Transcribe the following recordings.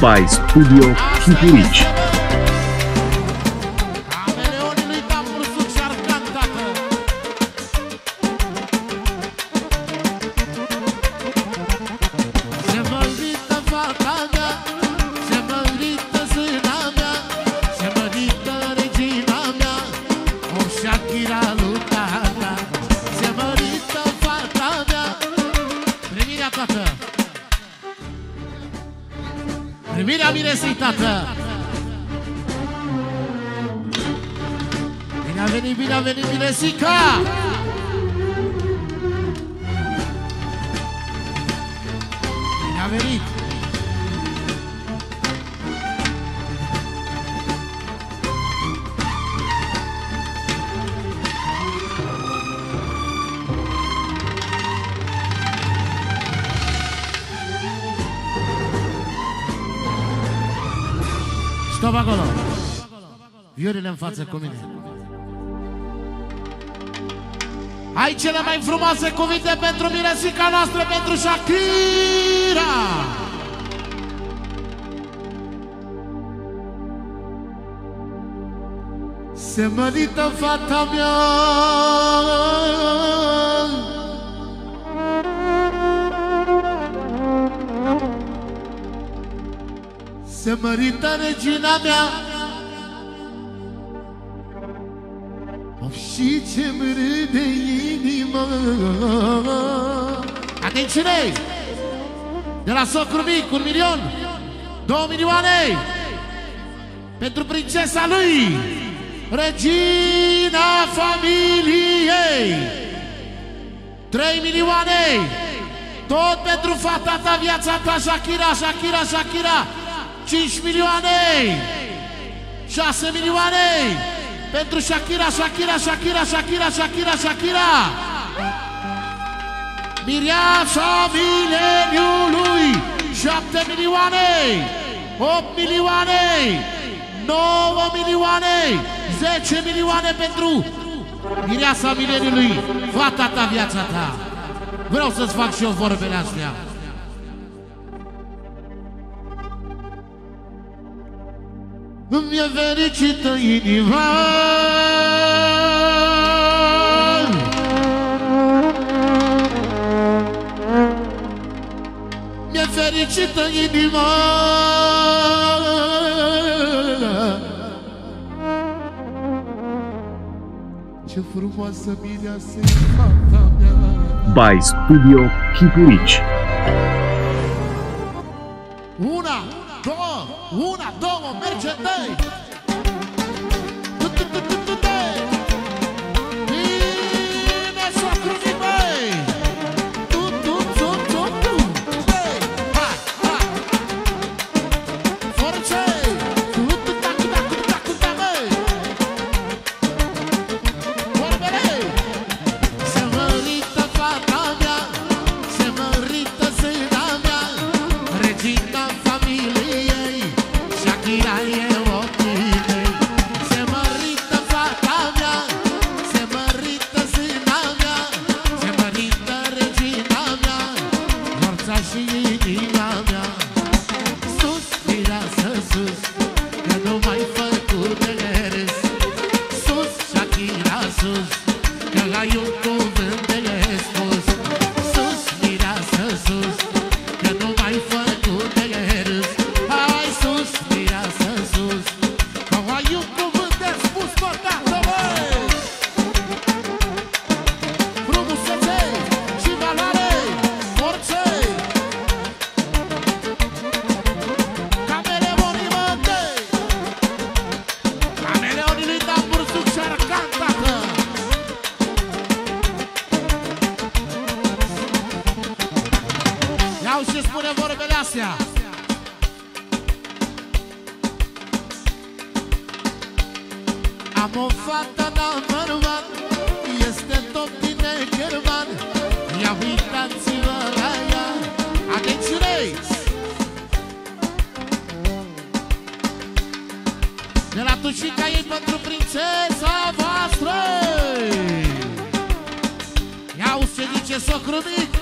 by Studio Chicurici. Privirea bine să-i, tată! Bine a venit, bine a venit, bine Sica! Bine a venit! Stop acolo! Viorile în față cu mine! Ai cele mai frumoase cuvinte pentru miresica noastră, pentru Shakira! Se mărită fata mea, se mărită regina mea. Of, și ce-mi râde inima. Atențiune! De la socru mic, 1 milion, 2 milioane pentru prințesa lui, regina familiei, 3 milioane, tot pentru fata ta, viața ta, Shakira, Shakira, Shakira, 5 milioane, 6 milioane pentru Shakira, Shakira, Shakira, Shakira, Shakira, Shakira, mireasa mileniului, 7 milioane, 8 milioane, 9 milioane, 10 milioane pentru mireasa mileniului, fata ta, viața ta. Vreau să-ți fac și eu vorbele astea. Îmi e fericită inima, mi-e fericită inima, ce frumoasă mireasă e fata mea. By Studio Chicurici. Una, două, merge, dă-i! Bine, socrunii mei! Dă-i! Hai! Forțe! Cuta, mei! Vorbele! Se mărită fata mea, se mărită zâna mea, regina familiei, Shakira e o tine. Se mărită fata mea, se mărită zâna mea, se mărită regina mea, forța și inima mea. Suspira să sus, că nu mai făcut de râs. Sus, Shakira, sus, că ai un cuvânt de spus. Suspira să sus, că nu mai făcut de râs. Hai sus, mira să sus, că ai un cuvânt de spus, mă, tată, băi! Frumusețe și valoare, orice! Cameleonii mă dă-i! Cameleonii lui tambur, suc și arcan, tată! Iau și spune vorbele astea! Am o fată number 1, este top din German. Ia uitați-vă la ea, atențiune! De la tușica ei pentru prințesa voastră. Iau ce zice socrul mic.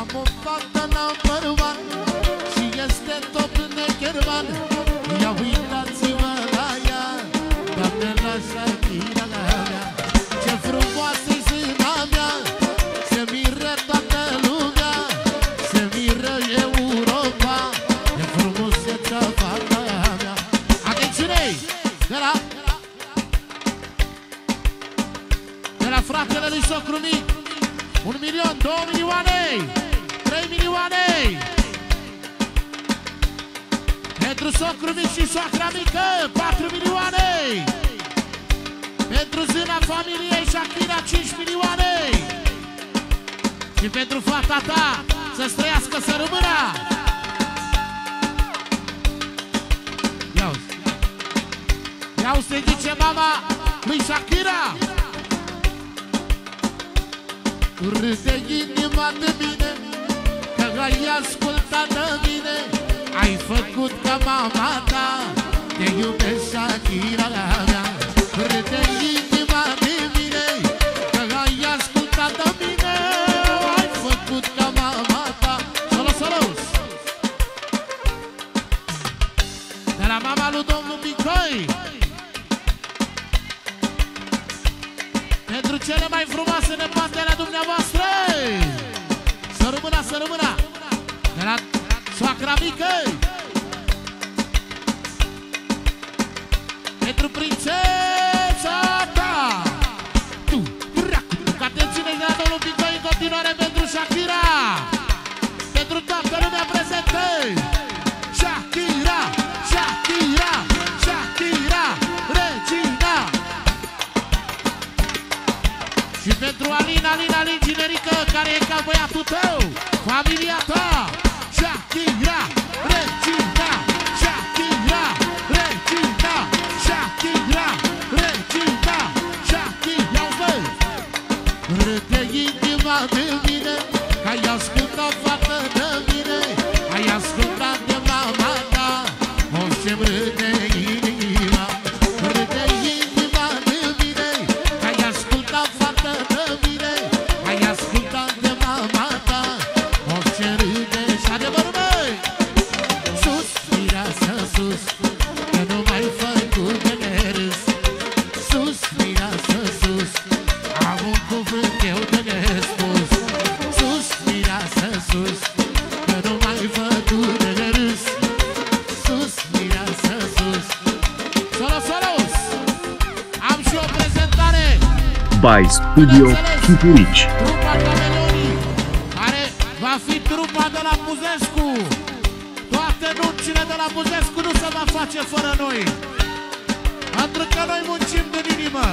Am o fată number 1 și este German, ia uitați-vă la ea, Doamne, la Shakira la ea. Ce frumoasă-i zâna mea, se miră toată lumea, se miră Europa, e frumusețea fata mea. Atențiune-i! De la fratele lui socru mic, 1 milion, 2 milioane, 3 milioane. Pentru socru mic și soacra mică, 4 milioane. Pentru zâna familiei Shakira, 5 milioane. Și pentru fata ta, să-ți trăiască, să rămână. Ia-o să-i zice mama lui Shakira. Râde inima de mine, că ai ascultat de mine, ai făcut ca mama ta, te iubesc Shakira mea. Râde inima de mine, că ai ascultat de mine, ai făcut ca mama ta. Solo, solo! De la mama lui domnul Picoi, pentru cele mai frumoase nepatele dumneavoastră, să rămână, să rămână. De la soacra mică, pentru prințesa ta, atențiune de la domnul Picoi în continuare, pentru Shakira, pentru toată lumea prezentă. Shakira, Shakira, Shakira, regina. Și pentru Alina, Alina generică, care e ca băiatul tău, familia ta. Shakira, regina, Shakira, regina, Shakira, regina, Shakira. Râde inima de mine, că ai ascultat fată de mine, ai ascultat de mama ta, o ce-mi râde inima. Râde inima de mine, că ai ascultat fată de mine, ai ascultat de mama ta, o ce râde. Și adevărul măi, suspira să sus, că nu m-ai făcut de nerâs. Suspira să sus, am un cuvânt eu de nespus. Suspira să sus, că nu m-ai făcut de nerâs. Suspira să sus. Solo, solo! Am și o prezentare by Studio Chipurici, trupa Camelonii, care va fi trupa de la Musescu. Toate nuncile de la Musescu nu se va face fără noi, pentru că noi muncim din inimă.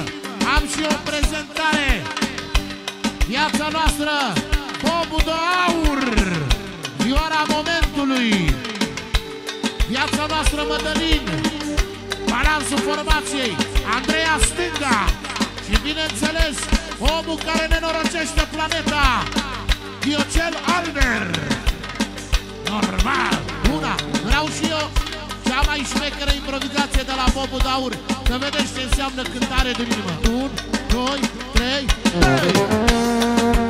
Am și o prezentare, viața noastră, Bobu de Aur, vioara momentului. Viața noastră, Mădălin, balansul formației, Andreea Stânga. Și bineînțeles, omul care nenorocește planeta, Diocel Alner. Normal, una, vreau și eu cea mai șmecheră improvizație de la Bobu de Aur, să vedeți ce înseamnă cântare din inimă. 1, 2, 3, 3.